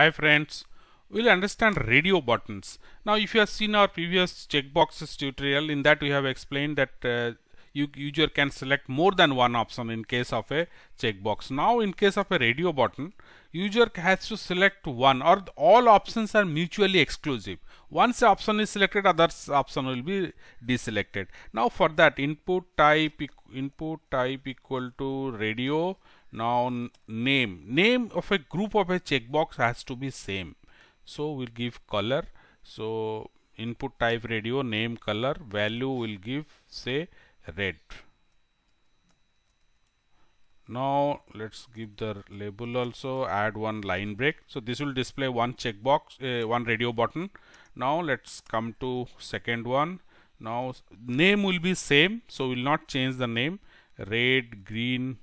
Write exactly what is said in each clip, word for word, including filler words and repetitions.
Hi friends, we will understand radio buttons. Now if you have seen our previous checkboxes tutorial, in that we have explained that uh, you user can select more than one option in case of a checkbox. Now in case of a radio button, user has to select one, or all options are mutually exclusive. Once the option is selected, other option will be deselected. Now for that, input type input type equal to radio. Now name name of a group of a checkbox has to be same, so we'll give color. So input type radio, name color, value will give say red. Now let's give the label also, add one line break. So this will display one checkbox, uh, one radio button. Now let's come to second one. Now name will be same, so we'll not change the name. Red, green.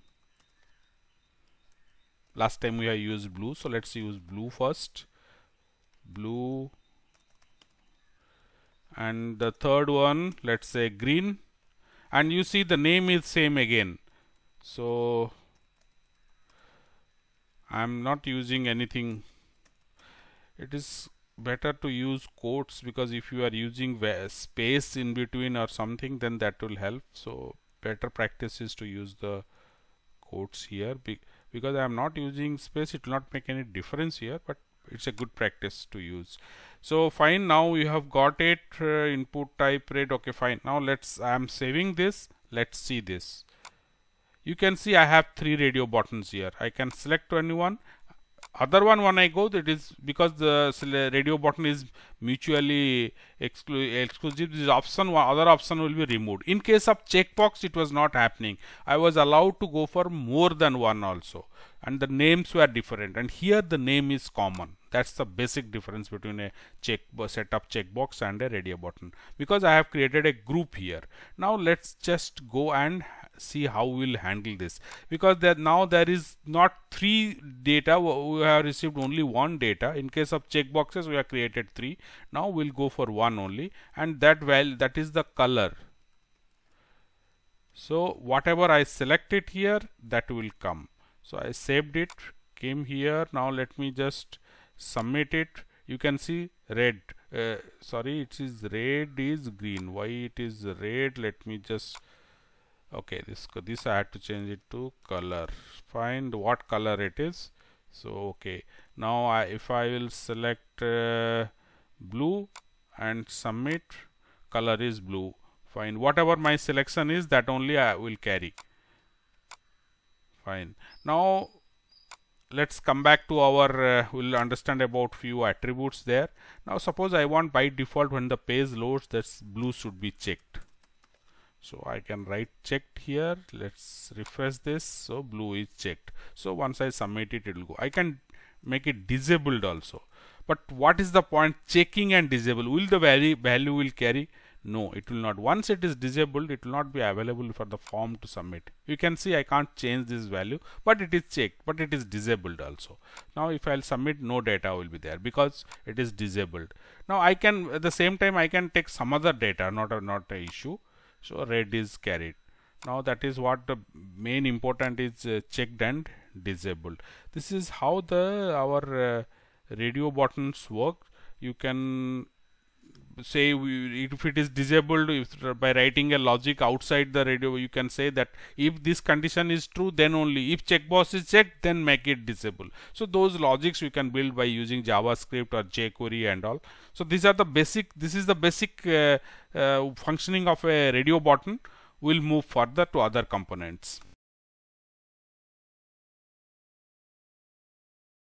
Last time we have used blue, so let's use blue first. Blue. And the third one, let's say green. And you see the name is same again. So I'm not using anything. It is better to use quotes, because if you are using space in between or something, then that will help. So better practice is to use the quotes here. Because I am not using space, it will not make any difference here, but it's a good practice to use. So fine, now you have got it. Uh, input type red. Okay, fine. Now let's, I am saving this. Let's see this. You can see I have three radio buttons here. I can select anyone. Other one, when I go, that is because the radio button is mutually exclu exclusive. This option, other option will be removed. In case of checkbox, it was not happening. I was allowed to go for more than one also, and the names were different. And here the name is common. That's the basic difference between a check setup checkbox and a radio button, because I have created a group here. Now let's just go and see how we'll handle this, because that now there is not three data, we have received only one data. In case of checkboxes, we have created three. Now we'll go for one only, and that well that is the color. So whatever I select it here, that will come. So I saved it, came here. Now let me just submit it. You can see red, uh, sorry, it is red is green, why it is red. Let me just, okay, this this I had to change it to color. Find what color it is. So okay, now I, if I will select uh, blue and submit, color is blue. Fine, whatever my selection is, that only I will carry. Fine, now let's come back to our, uh, we'll understand about few attributes there. Now suppose I want, by default when the page loads, that's blue should be checked. So I can write checked here. Let's refresh this. So blue is checked. So once I submit it, it will go. I can make it disabled also. But what is the point checking and disable? Will the value value will carry? No, it will not. Once it is disabled, it will not be available for the form to submit. You can see I can't change this value, but it is checked, but it is disabled also. Now if I'll submit, no data will be there because it is disabled. Now I can, at the same time, I can take some other data, not a, not an issue. So red is carried. Now that is what the main important is, uh, checked and disabled. This is how the our uh, radio buttons work. You can say we, if it is disabled, if, uh, by writing a logic outside the radio, you can say that if this condition is true, then only, if checkbox is checked, then make it disabled. So those logics we can build by using JavaScript or jQuery and all. So these are the basic, this is the basic uh, uh, functioning of a radio button. We'll move further to other components.